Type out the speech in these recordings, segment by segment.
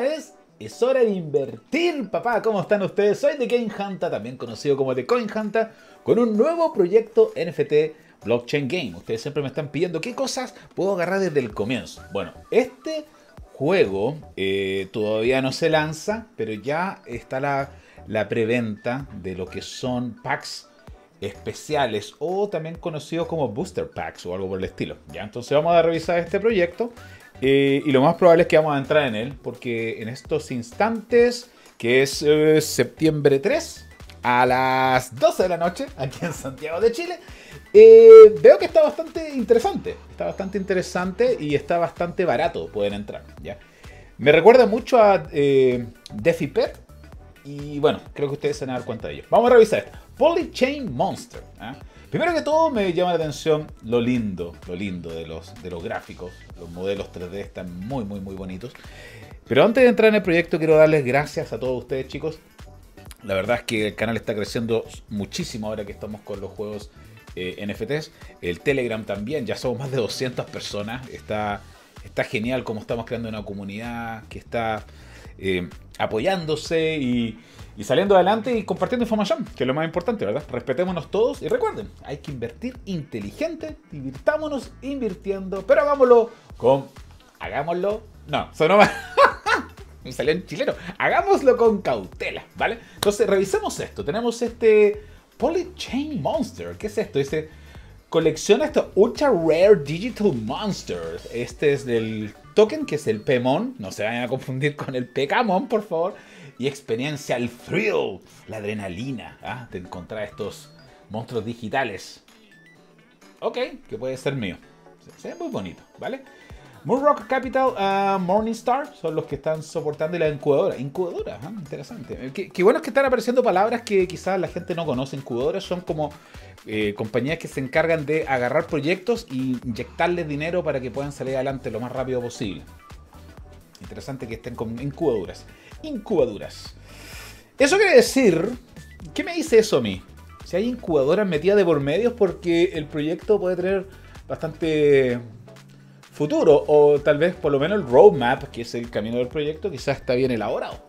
esta vez es hora de invertir, papá. ¿Cómo están ustedes? Soy The Game Hunter, también conocido como The Coin Hunter, con un nuevo proyecto NFT Blockchain Game. Ustedes siempre me están pidiendo qué cosas puedo agarrar desde el comienzo. Bueno, este juego todavía no se lanza, pero ya está la preventa de lo que son packs especiales o también conocidos como booster packs o algo por el estilo. Ya, entonces vamos a revisar este proyecto y lo más probable es que vamos a entrar en él, porque en estos instantes, que es septiembre 3 a las 12 de la noche aquí en Santiago de Chile, veo que está bastante interesante, y está bastante barato. Pueden entrar, ya. Me recuerda mucho a DeFi Pet y bueno, creo que ustedes se van a dar cuenta de ello. Vamos a revisar esto. Polychain Monster, ¿eh? Primero que todo me llama la atención lo lindo de los gráficos. Los modelos 3D están muy bonitos. Pero antes de entrar en el proyecto quiero darles gracias a todos ustedes, chicos. La verdad es que el canal está creciendo muchísimo ahora que estamos con los juegos NFTs. El Telegram también, ya somos más de 200 personas. Está genial como estamos creando una comunidad que está apoyándose y saliendo adelante y compartiendo información, que es lo más importante, ¿verdad? Respetémonos todos y recuerden, hay que invertir inteligente, divirtámonos invirtiendo, pero hagámoslo con cautela, ¿vale? Entonces, revisemos esto. Tenemos este Polychain Monster. ¿Qué es esto? Dice, colecciona estos Ultra Rare Digital Monsters. Este es del token, que es el PMON. No se vayan a confundir con el PECAMON, por favor. Y experiencia el thrill, la adrenalina, ¿ah?, de encontrar estos monstruos digitales. Ok, que puede ser mío. Se ve muy bonito, ¿vale? Moonrock Capital, Morningstar son los que están soportando, y la incubadora. Incubadoras, ¿eh? Interesante. Qué bueno es que están apareciendo palabras que quizás la gente no conoce. Incubadoras son como compañías que se encargan de agarrar proyectos y inyectarles dinero para que puedan salir adelante lo más rápido posible. Interesante que estén con incubadoras. Eso quiere decir, ¿qué me dice eso a mí? Si hay incubadoras metidas de por medio, porque el proyecto puede tener bastante futuro, o tal vez por lo menos el roadmap, que es el camino del proyecto, quizás está bien elaborado.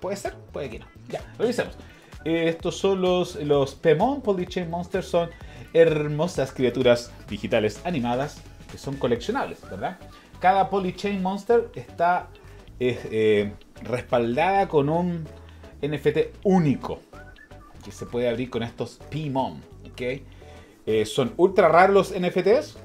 Puede ser, puede que no. Ya, revisemos. Estos son los PMON, Polychain Monsters, son hermosas criaturas digitales animadas que son coleccionables, ¿verdad? Cada Polychain Monster está respaldada con un NFT único que se puede abrir con estos PMON, ¿okay? Son ultra raros los NFTs.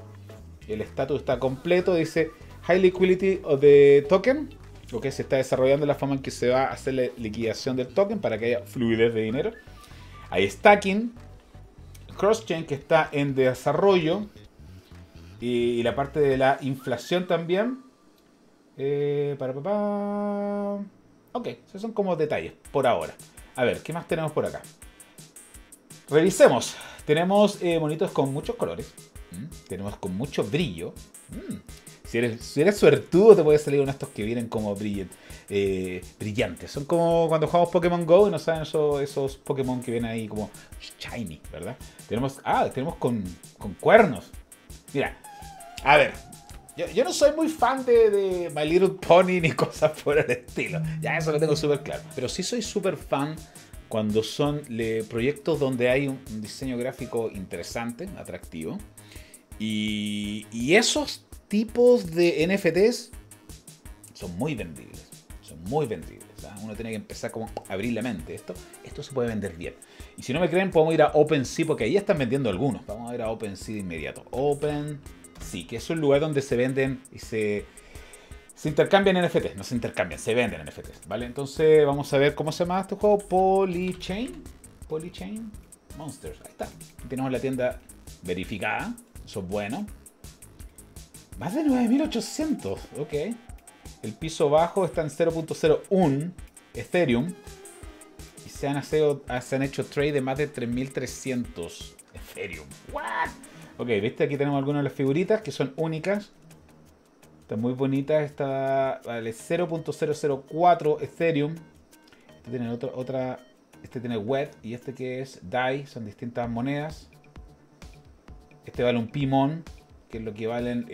El estatus está completo, dice High Liquidity of the Token. Ok, se está desarrollando la forma en que se va a hacer la liquidación del token para que haya fluidez de dinero. Hay stacking, cross-chain, que está en desarrollo, y la parte de la inflación también. Ok, esos son como detalles por ahora. A ver, ¿qué más tenemos por acá? Revisemos. Tenemos monitos con muchos colores. Tenemos con mucho brillo. Si eres suertudo, te puede salir uno de estos que vienen como brillantes. Son como cuando jugamos Pokémon GO y nos salen esos Pokémon que vienen ahí como shiny, ¿verdad? Tenemos con cuernos. Mira, a ver, yo no soy muy fan de My Little Pony ni cosas por el estilo. Ya eso lo tengo súper claro. Pero sí soy súper fan cuando son proyectos donde hay un diseño gráfico interesante, atractivo. Y esos tipos de NFTs son muy vendibles. ¿Ah? Uno tiene que empezar como a abrir la mente. Esto se puede vender bien. Y si no me creen, podemos ir a OpenSea, porque ahí están vendiendo algunos. Vamos a ir a OpenSea de inmediato. OpenSea, que es un lugar donde se venden y se intercambian NFTs. No se intercambian, se venden NFTs, ¿vale? Entonces vamos a ver cómo se llama este juego. Polychain Monsters. Ahí está. Tenemos la tienda verificada. Eso es bueno. Más de 9.800. Ok. El piso bajo está en 0.01 Ethereum. Y se han hecho trade de más de 3.300 Ethereum. ¿What? Ok, viste, aquí tenemos algunas de las figuritas que son únicas. Están muy bonitas. Esta vale 0.004 Ethereum. Este tiene otra. Este tiene web. Y este que es DAI. Son distintas monedas. Este vale un PMON, que es lo que valen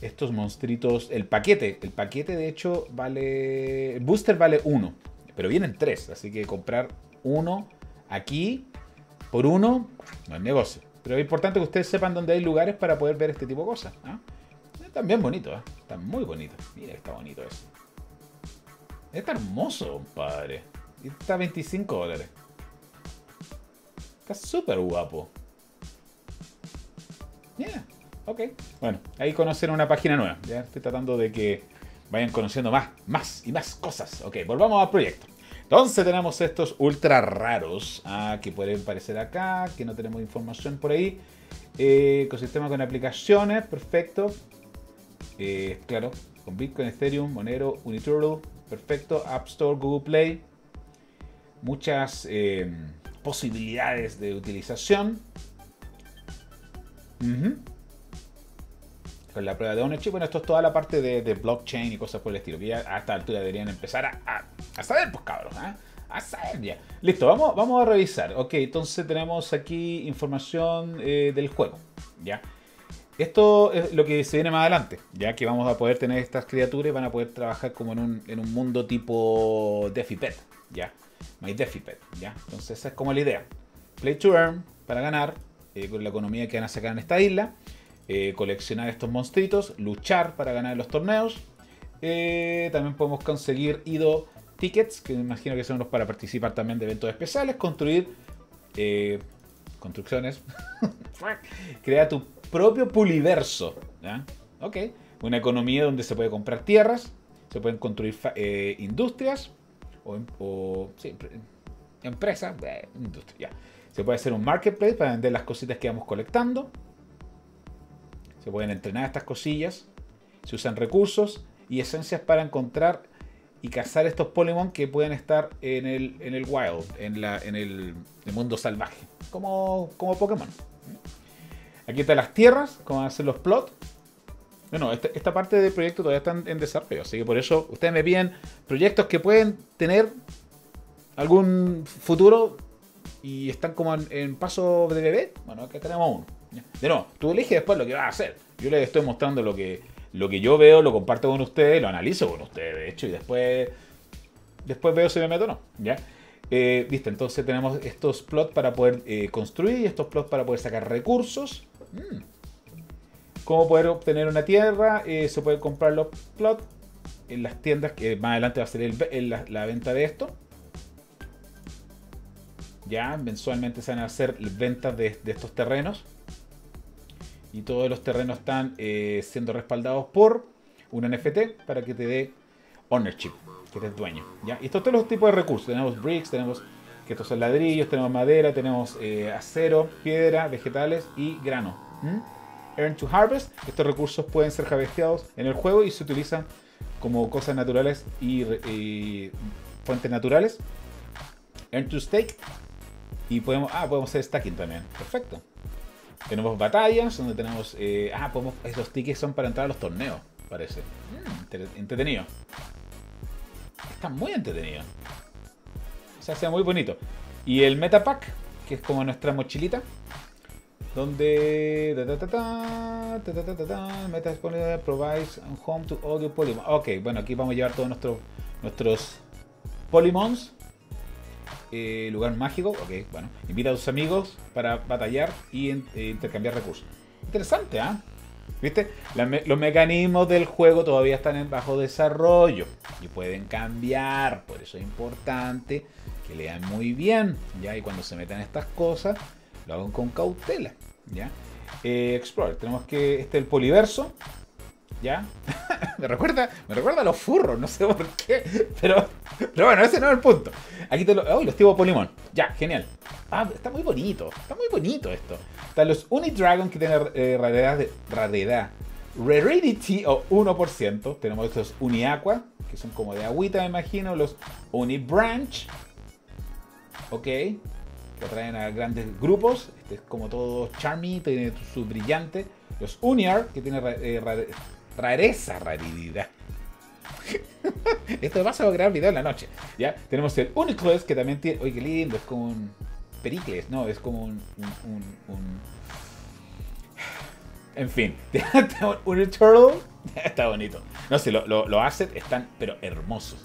estos monstruitos, el paquete de hecho vale, el booster vale 1, pero vienen 3, así que comprar uno aquí por uno no es negocio. Pero es importante que ustedes sepan dónde hay lugares para poder ver este tipo de cosas, ¿no? Están bien bonitos, ¿eh? Están muy bonitos. Mira que está bonito eso. Está hermoso, compadre. Y está a $25. Está súper guapo. Yeah, ok. Bueno, ahí conocen una página nueva. Ya estoy tratando de que vayan conociendo más cosas. Ok, volvamos al proyecto. Entonces tenemos estos ultra raros que pueden aparecer acá, que no tenemos información por ahí. Ecosistema con aplicaciones, perfecto. Claro, con Bitcoin, Ethereum, Monero, Uniturtle, perfecto. App Store, Google Play. Muchas posibilidades de utilización. Con la prueba de ownership. Bueno, esto es toda la parte de blockchain y cosas por el estilo, que ya a esta altura deberían empezar a saber, pues cabros, ¿eh? A saber ya. Listo, vamos a revisar. Ok, entonces tenemos aquí información del juego, ¿ya? Esto es lo que se viene más adelante, ya que vamos a poder tener estas criaturas y van a poder trabajar como en un mundo tipo DeFi Pet, ¿ya? My DeFi Pet, ¿ya? Entonces esa es como la idea. Play to earn, para ganar, con la economía que van a sacar en esta isla. Coleccionar estos monstruitos, luchar para ganar los torneos. También podemos conseguir IDO tickets, que me imagino que son los para participar también de eventos especiales. Construir construcciones. Crea tu propio puliverso, ¿ya? Ok. Una economía donde se puede comprar tierras, se pueden construir industrias o sí, empresas, industria, ya. Se puede hacer un marketplace para vender las cositas que vamos colectando. Se pueden entrenar estas cosillas. Se usan recursos y esencias para encontrar y cazar estos Pokémon que pueden estar en el wild, en el mundo salvaje, como Pokémon. Aquí están las tierras, como van a ser los plots. Bueno, esta parte del proyecto todavía está en desarrollo, así que por eso ustedes me piden proyectos que pueden tener algún futuro y están como en paso de bebé. Bueno, acá tenemos uno. De nuevo, tú eliges después lo que vas a hacer. Yo les estoy mostrando lo que yo veo, lo comparto con ustedes, lo analizo con ustedes, de hecho, y después veo si me meto o no, ¿ya? Viste, entonces tenemos estos plots para poder construir, y estos plots para poder sacar recursos. Cómo poder obtener una tierra, se puede comprar los plots en las tiendas, que más adelante va a ser la venta de esto. Ya, mensualmente se van a hacer ventas de estos terrenos. Y todos los terrenos están siendo respaldados por un NFT para que te dé ownership, que te es dueño, ¿ya? Y estos son los tipos de recursos. Tenemos bricks, tenemos que estos son ladrillos, tenemos madera, tenemos acero, piedra, vegetales y grano. Earn to harvest. Estos recursos pueden ser harvesteados en el juego y se utilizan como cosas naturales y fuentes naturales. Earn to stake. Y podemos hacer stacking también. Perfecto. Tenemos batallas, donde tenemos... esos tickets son para entrar a los torneos, parece. Entretenido. Está muy entretenido. Se hace muy bonito. Y el Metapack, que es como nuestra mochilita. Donde... Meta disponible, provides a home to all your Polygon. Ok, bueno, aquí vamos a llevar todos nuestros Polymons. Lugar mágico, ok, bueno. Invita a tus amigos para batallar y intercambiar recursos. Interesante, ¿ah? ¿Viste? Los mecanismos del juego todavía están en bajo desarrollo y pueden cambiar. Por eso es importante que lean muy bien, ¿ya? Y cuando se metan estas cosas, lo hagan con cautela, ¿ya? Explore, tenemos que... Este es el poliverso, ¿ya? me recuerda a los furros, no sé por qué, pero bueno, ese no es el punto. Aquí los tipos Polimón, ya, genial. Está muy bonito esto. Están los Unidragon, que tienen rarity o 1%. Tenemos estos Uniaqua, que son como de agüita, me imagino. Los Unibranch, ok, que atraen a grandes grupos. Este es como todo charmy, tiene su brillante. Los Uniar, que tienen raridad. Esto pasa por grabar video en la noche, ¿ya? Tenemos el Unicles, que también tiene... Oye, qué lindo, es como un Pericles, no, es como un En fin, un Turtle está bonito. No sé, los assets están pero hermosos.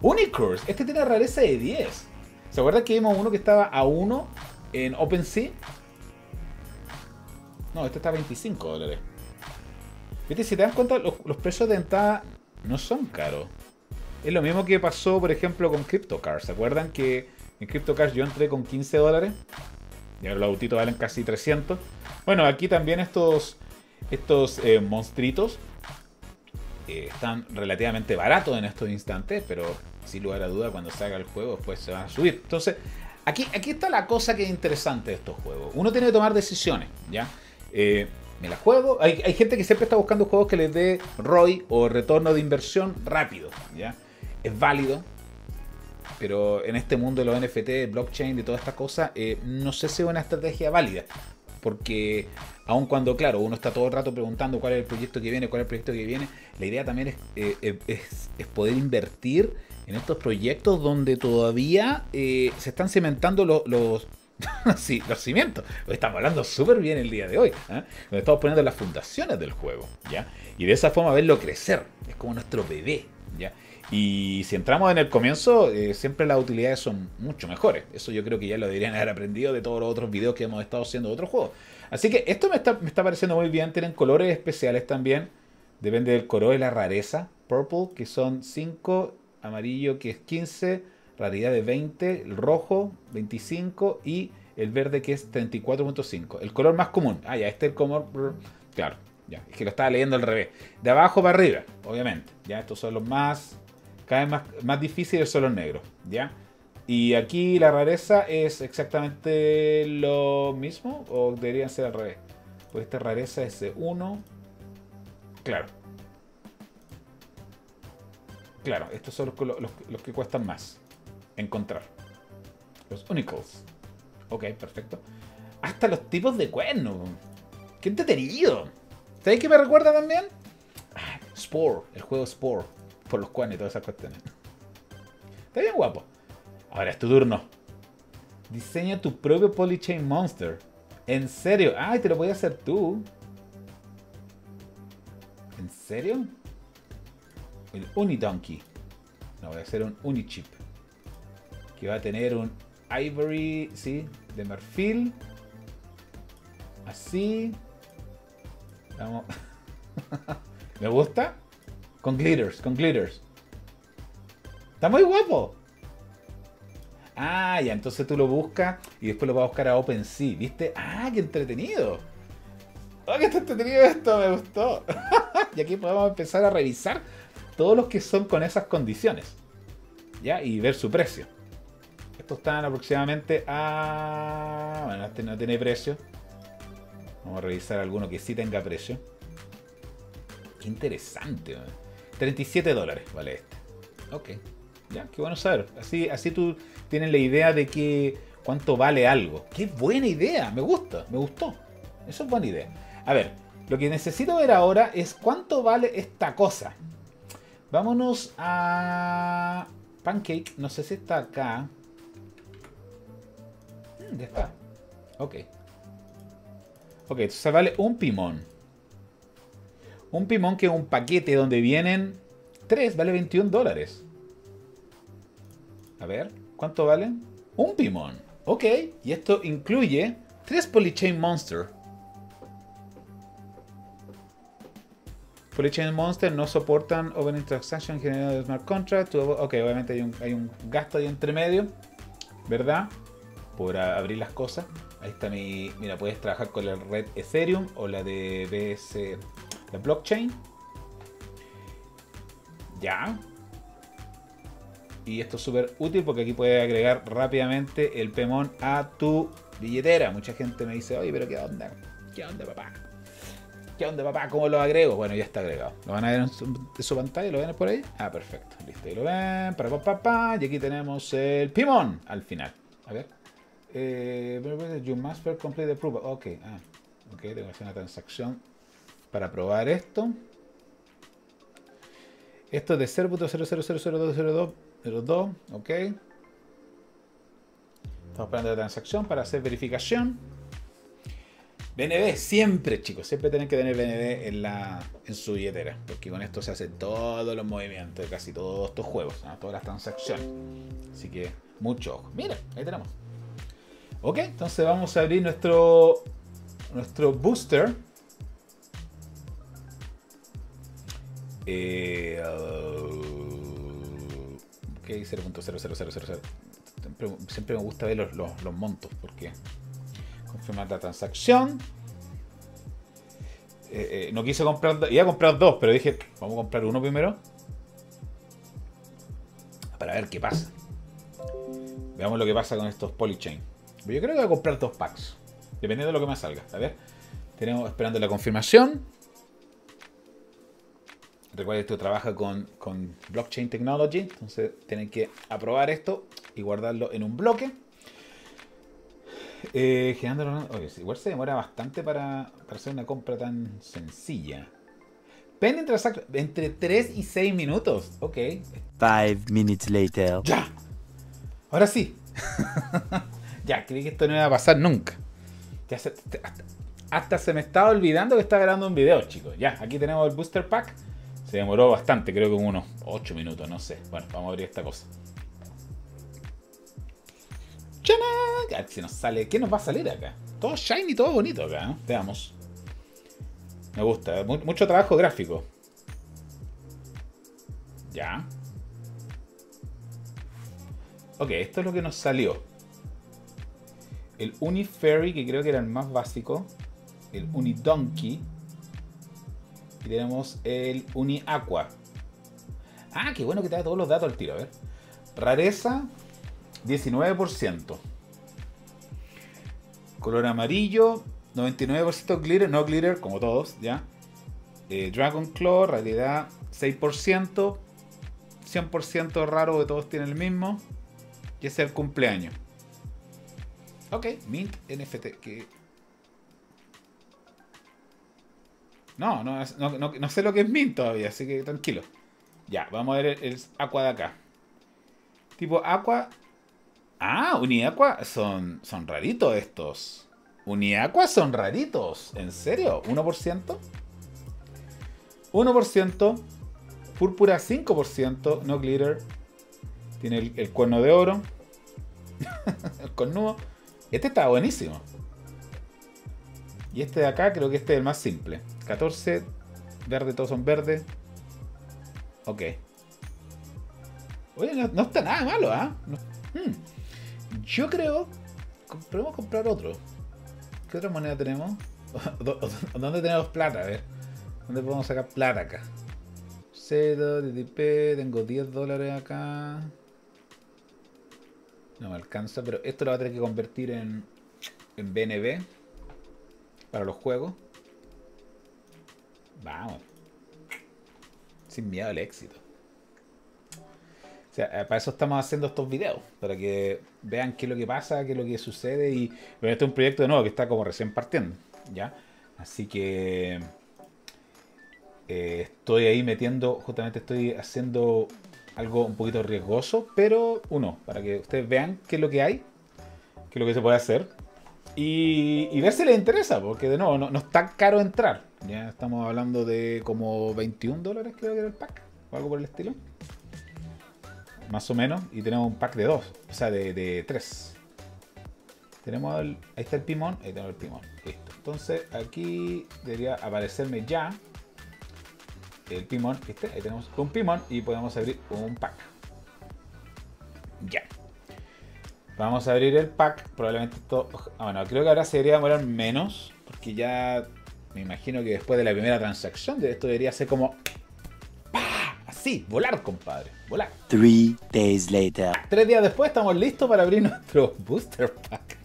Unicurs, este tiene rareza de 10. ¿Se acuerdan que vimos uno que estaba a 1 en OpenSea? No, este está a $25. Viste, si te das cuenta, los precios de entrada no son caros. Es lo mismo que pasó, por ejemplo, con CryptoCars. ¿Se acuerdan que en CryptoCars yo entré con $15? Y ahora los autitos valen casi 300. Bueno, aquí también estos monstruitos están relativamente baratos en estos instantes, pero sin lugar a duda cuando salga el juego después se van a subir. Entonces, aquí está la cosa que es interesante de estos juegos. Uno tiene que tomar decisiones, ¿ya? Me la juego. Hay gente que siempre está buscando juegos que les dé ROI o retorno de inversión rápido, ¿ya? Es válido, pero en este mundo de los NFT, blockchain, de todas estas cosas, no sé si es una estrategia válida. Porque aun cuando, claro, uno está todo el rato preguntando cuál es el proyecto que viene, la idea también es poder invertir en estos proyectos donde todavía se están cimentando sí, los cimientos. Estamos hablando súper bien el día de hoy, ¿eh? Donde estamos poniendo las fundaciones del juego, ¿ya? Y de esa forma verlo crecer. Es como nuestro bebé, ¿ya? Y si entramos en el comienzo, siempre las utilidades son mucho mejores. Eso yo creo que ya lo deberían haber aprendido de todos los otros videos que hemos estado haciendo de otros juegos. Así que esto me está pareciendo muy bien. Tienen colores especiales también. Depende del color y la rareza. Purple, que son 5. Amarillo, que es 15. Raridad de 20. El rojo, 25. Y el verde, que es 34.5. El color más común. Ah, ya, este es el color... Claro, ya. Es que lo estaba leyendo al revés. De abajo para arriba, obviamente. Ya, estos son los más... Cada vez más difícil son los negros, ¿ya? Y aquí la rareza es exactamente lo mismo, o deberían ser al revés. Pues esta rareza es de 1. Claro. Claro, estos son los que cuestan más encontrar. Los Unicles. Ok, perfecto. Hasta los tipos de cuernos. ¡Qué entretenido! ¿Sabéis qué me recuerda también? Spore, el juego Spore. Por los cuanes y todas esas cuestiones. Está bien guapo. Ahora es tu turno. Diseña tu propio Polychain Monster. ¿En serio? Ay, te lo podías hacer tú. ¿En serio? El Unidonkey. No, voy a hacer un Unichip. Que va a tener un Ivory, sí, de marfil. Así. Vamos. ¿Me gusta? Con glitters, Está muy guapo. Ah, ya, entonces tú lo buscas y después lo vas a buscar a OpenSea, ¿viste? Ah, qué entretenido. Oh, qué entretenido esto, me gustó. Y aquí podemos empezar a revisar todos los que son con esas condiciones, ¿ya? Y ver su precio. Estos están aproximadamente a... Bueno, este no tiene precio. Vamos a revisar alguno que sí tenga precio. Qué interesante, man. $37 vale este. Ok. Ya, qué bueno saber. Así tú tienes la idea de que cuánto vale algo. ¡Qué buena idea! Me gusta, me gustó. Eso es buena idea. A ver, lo que necesito ver ahora es cuánto vale esta cosa. Vámonos a... Pancake. No sé si está acá. Ya está. Ok. Ok, entonces vale un PMON. Un PMON que es un paquete donde vienen 3, vale $21. A ver, ¿cuánto vale? Un PMON. Ok, y esto incluye 3 Polychain Monster. Polychain Monster no soportan Open Transaction generado Smart Contract. Ok, obviamente hay un gasto ahí entre medio, ¿verdad? Por abrir las cosas. Ahí está mi... Mira, puedes trabajar con la red Ethereum o la de BSC. La blockchain. Ya. Y esto es súper útil porque aquí puedes agregar rápidamente el PMON a tu billetera. Mucha gente me dice, oye, pero ¿qué onda? ¿Qué onda, papá? ¿Qué onda, papá? ¿Cómo lo agrego? Bueno, ya está agregado. ¿Lo van a ver en su pantalla? ¿Lo ven por ahí? Ah, perfecto. Listo, ahí lo ven. Para papá. Y aquí tenemos el PMON al final. A ver. You must first complete the proof. Ok. Ah, ok. Tengo que hacer una transacción. Para probar esto. Esto es de 0.00000202. Ok. Estamos esperando la transacción para hacer verificación. BNB, siempre, chicos, siempre tienen que tener BNB en su billetera, porque con esto se hacen todos los movimientos de casi todos estos juegos, ¿no? Todas las transacciones. Así que mucho ojo. Mira, ahí tenemos. Ok, entonces vamos a abrir nuestro booster. Ok, 0.00000. Siempre me gusta ver los montos, porque confirmar la transacción. No quise comprar, iba a comprar dos, pero dije, vamos a comprar uno primero para ver qué pasa. Veamos lo que pasa con estos Polychain. Yo creo que voy a comprar dos packs, dependiendo de lo que me salga. A ver, tenemos esperando la confirmación. Recuerden que esto trabaja con blockchain technology, entonces tienen que aprobar esto y guardarlo en un bloque. Generándolo, oye, igual se demora bastante para hacer una compra tan sencilla. Pending transaction entre 3 y 6 minutos. Ok. 5 minutes later. ¡Ya! Ahora sí. Ya, creí que esto no iba a pasar nunca. Hasta se me estaba olvidando que estaba grabando un video, chicos. Ya, aquí tenemos el booster pack. Se demoró bastante, creo que como unos 8 minutos, no sé. Bueno, vamos a abrir esta cosa. ¡Tchaná! Si nos sale, ¿qué nos va a salir acá? Todo shiny, todo bonito acá, ¿no? Veamos. Me gusta, mucho trabajo gráfico. Ya. Ok, esto es lo que nos salió. El Unifairy, que creo que era el más básico. El Unidonkey. Y tenemos el Uniaqua. Ah, qué bueno que te da todos los datos al tiro, a ver. Rareza, 19%. Color amarillo, 99% glitter, no glitter, como todos, ¿ya? Dragon Claw, realidad, 6%. 100% raro, que todos tienen el mismo. Y ese es el cumpleaños. Ok, Mint NFT, que... No sé lo que es Mint todavía, así que tranquilo. Ya, vamos a ver el Aqua de acá. Tipo Aqua. Ah, Uniaqua son raritos estos. Uniaqua son raritos. ¿En serio? 1%. 1%. Púrpura 5%. No glitter. Tiene el cuerno de oro. El cornudo. Este está buenísimo. Y este de acá, creo que este es el más simple. 14, verde, todos son verdes. Ok. Oye, no está nada malo, ¿ah? ¿Eh? Yo creo... Podemos comprar otro. ¿Qué otra moneda tenemos? ¿Dónde tenemos plata? A ver. ¿Dónde podemos sacar plata acá? Cedo, DTP, tengo $10 acá. No me alcanza, pero esto lo voy a tener que convertir en BNB. Para los juegos. Vamos. Sin miedo al éxito. O sea, para eso estamos haciendo estos videos. Para que vean qué es lo que pasa, qué es lo que sucede. Y bueno, este es un proyecto nuevo que está como recién partiendo. ¿Ya? Así que... estoy ahí metiendo... Justamente estoy haciendo algo un poquito riesgoso. Pero uno, para que ustedes vean qué es lo que hay. Qué es lo que se puede hacer. Y ver si les interesa, porque de nuevo no es tan caro entrar. Ya estamos hablando de como $21, creo que era el pack, o algo por el estilo. Más o menos. Y tenemos un pack de 2, o sea, de 3. Tenemos ahí está el PMON, ahí tenemos el PMON. Listo. Entonces aquí debería aparecerme ya el PMON, ¿viste? Ahí tenemos un PMON y podemos abrir un pack. Ya. Vamos a abrir el pack, probablemente esto... Bueno, creo que ahora se debería demorar menos, porque ya me imagino que después de la primera transacción esto debería ser como... ¡Pah! Así, volar, compadre, volar. 3 days later. 3 días después estamos listos para abrir nuestro booster pack.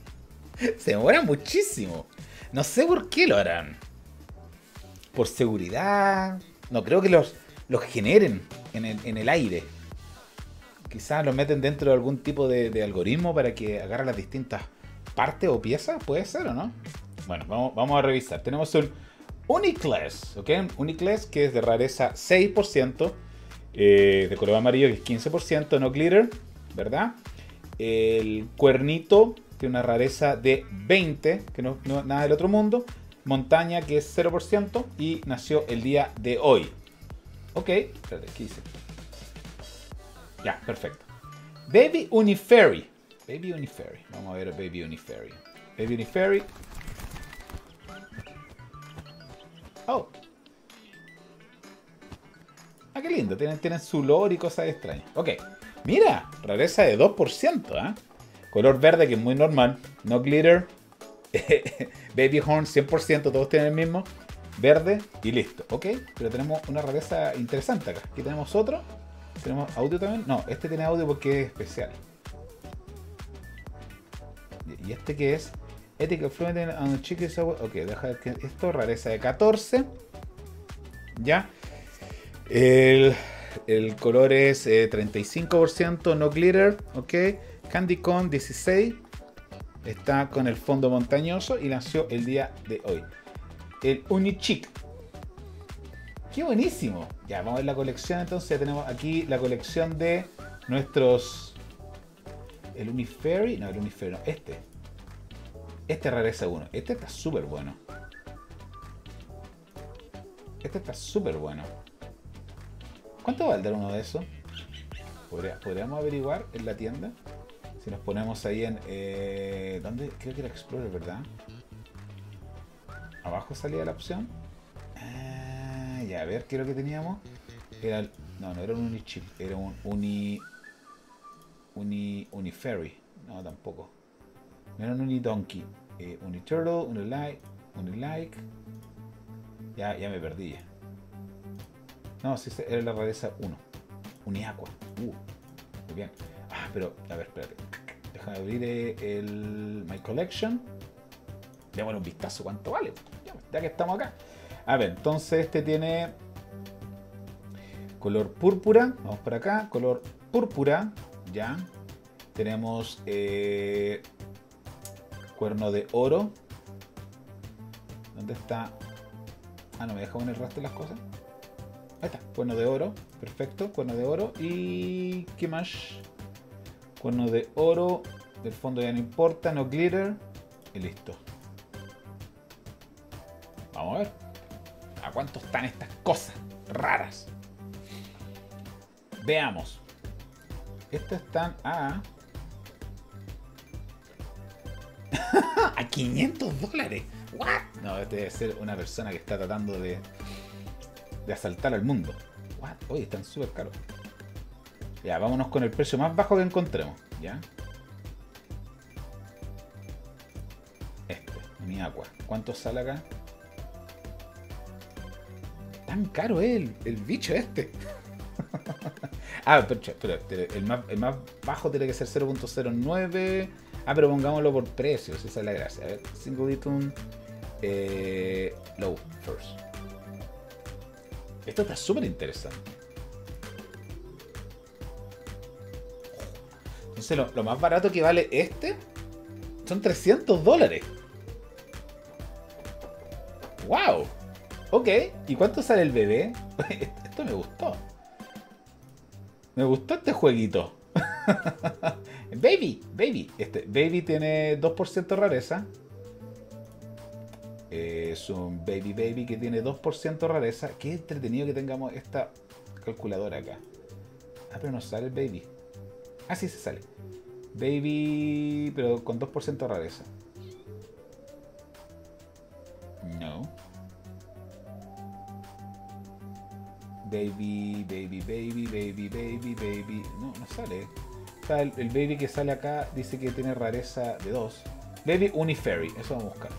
Se demora muchísimo. No sé por qué lo harán. Por seguridad... No, creo que los generen en el aire. Quizás los meten dentro de algún tipo de algoritmo para que agarre las distintas partes o piezas. ¿Puede ser o no? Bueno, vamos a revisar. Tenemos un Uniclass, ¿ok? Uniclass que es de rareza 6%, de color amarillo que es 15%, no glitter, ¿verdad? El cuernito tiene una rareza de 20, que no es nada del otro mundo. montaña, que es 0%, y nació el día de hoy. Ok, espérate, ¿qué hice? Ya, perfecto. Baby Unifairy. Baby Unifairy. Vamos a ver a Baby Unifairy. Baby Unifairy. Oh. Ah, qué lindo. Tienen su lore y cosas extrañas. Ok. Mira, rareza de 2%. ¿Eh? Color verde, que es muy normal. No glitter. Baby Horn 100%. Todos tienen el mismo. Verde y listo. Ok. Pero tenemos una rareza interesante acá. Aquí tenemos otro. ¿Tenemos audio también? No, este tiene audio porque es especial. ¿Y este qué es? Ethical Fluent and Chicken Sour. Ok, deja ver que esto, rareza de 14. Ya. El color es 35%, no glitter. Ok. Candy Con 16. Está con el fondo montañoso y nació el día de hoy. El Unichick. ¡Qué buenísimo! Ya, vamos a ver la colección entonces. Ya tenemos aquí la colección de nuestros... El Unifairy. No, el Unifairy no. Este. Este rareza 1. Este está súper bueno. Este está súper bueno. ¿Cuánto valdrá uno de esos? ¿Podríamos averiguar en la tienda? Si nos ponemos ahí en... ¿Dónde? Creo que era Explorer, ¿verdad? Abajo salía la opción. Ya, a ver, ¿qué es lo que teníamos? Era, no, no era un Unichip, era un Uniferry. No, tampoco. No era un Unidonkey. Uniturtle, Unilike, Unilike. Ya, ya me perdí ya. No, sí, era la rareza 1. Uniaqua. Muy bien. Ah, pero, a ver, espérate. Déjame abrir el My Collection. Démosle un vistazo cuánto vale. Ya que estamos acá. A ver, entonces este tiene color púrpura. Vamos para acá. Color púrpura. Ya. Tenemos cuerno de oro. ¿Dónde está? Ah, no me deja con el rastro de las cosas. Ahí está. Cuerno de oro. Perfecto. Cuerno de oro. ¿Y qué más? Cuerno de oro. Del fondo ya no importa. No glitter. Y listo. Vamos a ver. ¿A cuánto están estas cosas raras? Veamos. Estas están a... a $500. ¿What? No, este debe ser una persona que está tratando de asaltar al mundo. ¿What? Oye, están súper caros. Ya, vámonos con el precio más bajo que encontremos. ¿Ya? Este, mi agua. ¿Cuánto sale acá? Tan caro es el bicho este. Ah, pero el más bajo tiene que ser 0.09. Ah, pero pongámoslo por precios, esa es la gracia. A ver, Singleton Low First. Esto está súper interesante. Entonces lo más barato que vale este son $300. ¡Wow! Ok, ¿y cuánto sale el bebé? Esto me gustó. Me gustó este jueguito. Baby. Este Baby tiene 2% rareza. Es un Baby que tiene 2% rareza. Qué entretenido que tengamos esta calculadora acá. Ah, pero no sale el Baby. Ah, sí, se sale. Baby, pero con 2% rareza. No. Baby. No sale. Está el Baby que sale acá, dice que tiene rareza de 2. Baby Unifairy, eso vamos a buscar.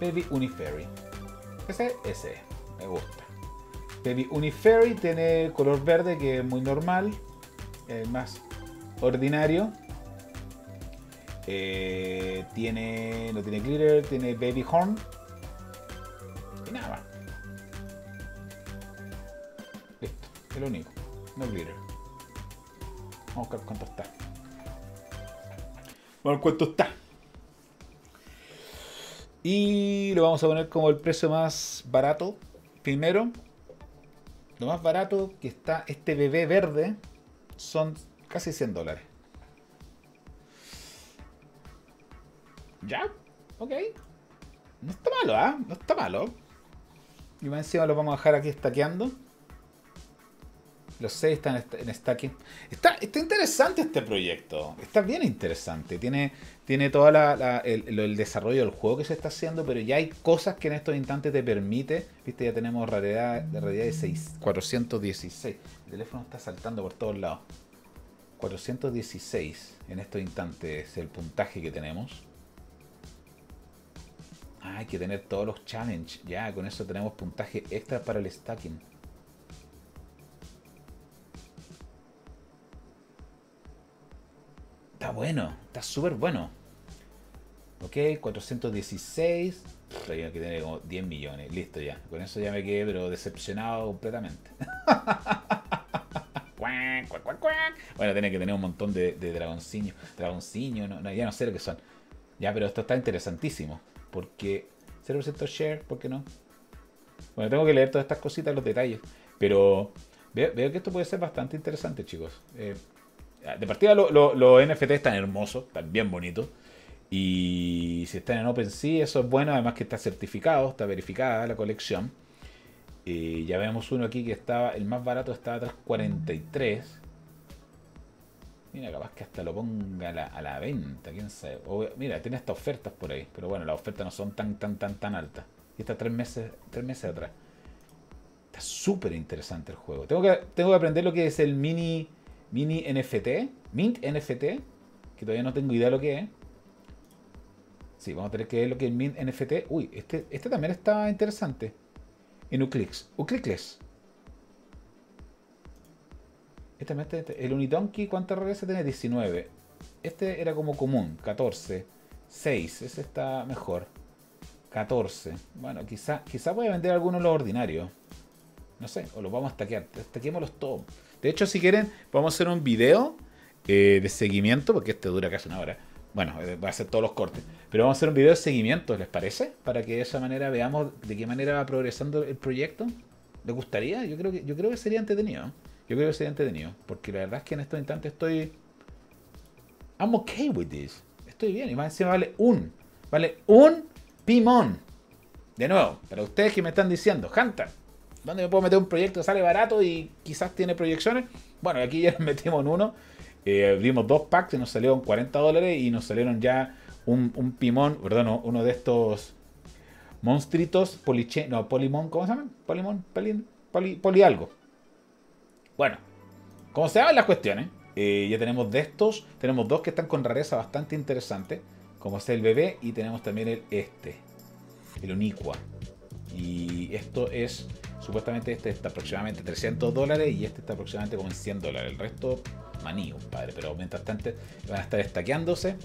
Baby Unifairy. Ese. Me gusta. Baby Unifairy tiene color verde, que es muy normal. El más ordinario. No tiene glitter, tiene Baby Horn. Y nada más. El único, no glitter. Vamos a buscar cuánto está. Vamos a ver cuánto está. Y lo vamos a poner como el precio más barato. Primero, lo más barato que está este bebé verde son casi $100. ¿Ya? Ok. No está malo, ¿ah? No está malo. Y más encima lo vamos a dejar aquí stackeando. Los 6 están en stacking. Está interesante este proyecto. Está bien interesante. Tiene todo el desarrollo del juego que se está haciendo, pero ya hay cosas que en estos instantes te permite. Viste, ya tenemos raridad de 416. El teléfono está saltando por todos lados. 416 en estos instantes el puntaje que tenemos. Ah, hay que tener todos los challenges. Ya, con eso tenemos puntaje extra para el stacking. Está bueno, está súper bueno. Ok, 416. Hay que tener como 10 millones. Listo ya. Con eso ya me quedé, pero decepcionado completamente. Bueno, tiene que tener un montón de dragonciños. Dragonciños, ya no sé lo que son. Ya, pero esto está interesantísimo. Porque 0% share, ¿por qué no? Bueno, tengo que leer todas estas cositas, los detalles. Pero veo que esto puede ser bastante interesante, chicos. De partida los NFT están hermosos, están bien bonitos. Y si están en OpenSea, eso es bueno. Además que está certificado, está verificada la colección. Ya vemos uno aquí que estaba, el más barato estaba atrás 43. Mira, capaz que hasta lo ponga a la venta, quién sabe. O, mira, tiene hasta ofertas por ahí. Pero bueno, las ofertas no son tan altas. Y está tres meses atrás. Está súper interesante el juego. Tengo que aprender lo que es el mini NFT, mint NFT, que todavía no tengo idea de lo que es. Sí, vamos a tener que ver lo que es el mint NFT. Uy, este también está interesante. En Uclicles. El Unidonkey, ¿cuántas redes tiene? 19. Este era como común, 14. 6, ese está mejor. 14. Bueno, quizá voy a vender algunos de los ordinarios. No sé, o los vamos a stackear. Stackeémoslos todos. De hecho, si quieren, vamos a hacer un video de seguimiento, porque este dura casi una hora. Bueno, va a hacer todos los cortes. Pero vamos a hacer un video de seguimiento, ¿les parece? Para que de esa manera veamos de qué manera va progresando el proyecto. ¿Les gustaría? Yo creo que sería entretenido. Porque la verdad es que en estos instantes estoy... I'm okay with this. Estoy bien. Y más encima vale un... Vale un PMON. De nuevo, para ustedes que me están diciendo, Hunter, ¿dónde me puedo meter un proyecto que sale barato y quizás tiene proyecciones? Bueno, aquí ya nos metimos en uno. Abrimos dos packs y nos salieron $40 y nos salieron ya un PMON, perdón, uno de estos monstritos, Polymon, ¿cómo se llaman? Poly algo. Bueno, como se llaman las cuestiones, ya tenemos de estos, tenemos dos que están con rareza bastante interesante, como es el bebé y tenemos también el Unicua. Y esto es, supuestamente este está aproximadamente $300 y este está aproximadamente como en $100. El resto, maní, compadre, pero mientras tanto van a estar stackeándose.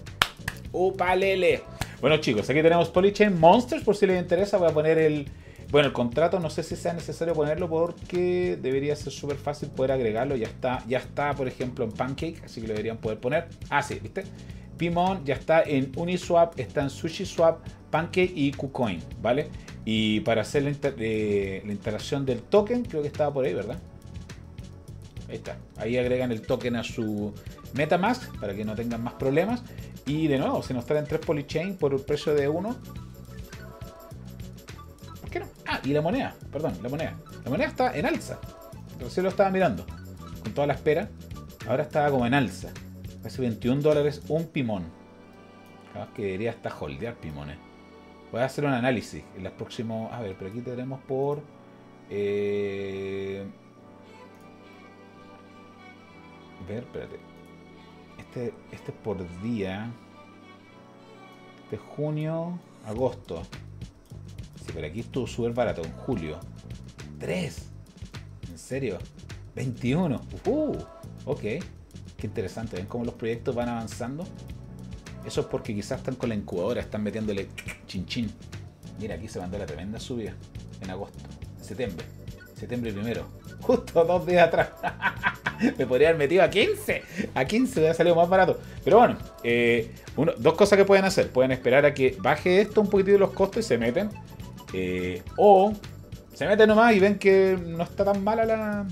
¡Upalele! Bueno, chicos, aquí tenemos Polychain Monsters, por si les interesa. Voy a poner el... Bueno, el contrato no sé si sea necesario ponerlo porque debería ser súper fácil poder agregarlo. Ya está, por ejemplo, en Pancake, así que lo deberían poder poner. Ah, sí, ¿viste? PMON ya está en Uniswap, está en SushiSwap, Pancake y KuCoin, ¿vale? Y para hacer la instalación del token, creo que estaba por ahí, ¿verdad? Ahí está. Ahí agregan el token a su Metamask para que no tengan más problemas. Y de nuevo, si nos traen 3 Polychain por el precio de 1... Ah, y la moneda, perdón, la moneda está en alza, recién lo estaba mirando con toda la espera, ahora está como en alza, casi $21 un PMON. Capaz que debería hasta holdear PMONes. Voy a hacer un análisis en las próximas, a ver, pero aquí tenemos por a ver, espérate, este por día de junio, agosto. Sí, pero aquí estuvo súper barato, en julio. 3. ¿En serio? 21. Ok. Qué interesante. ¿Ven cómo los proyectos van avanzando? Eso es porque quizás están con la incubadora, están metiéndole chinchín. Mira, aquí se mandó la tremenda subida. En agosto. En septiembre. Septiembre primero. Justo 2 días atrás. Me podría haber metido a 15. A 15 hubiera salido más barato. Pero bueno, dos cosas que pueden hacer. Pueden esperar a que baje esto un poquitito los costos y se meten. O se meten nomás y ven que no está tan mala la...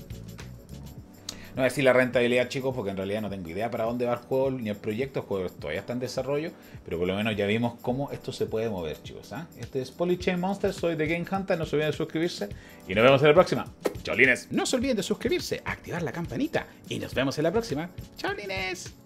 No voy a decir la rentabilidad, chicos, porque en realidad no tengo idea para dónde va el juego ni el proyecto todavía está en desarrollo, pero por lo menos ya vimos cómo esto se puede mover, chicos, ¿eh? Este es Polychain Monsters, soy The Game Hunter, no se olviden de suscribirse y nos vemos en la próxima. ¡Chao, lines! No se olviden de suscribirse, activar la campanita y nos vemos en la próxima. ¡Chao, lines!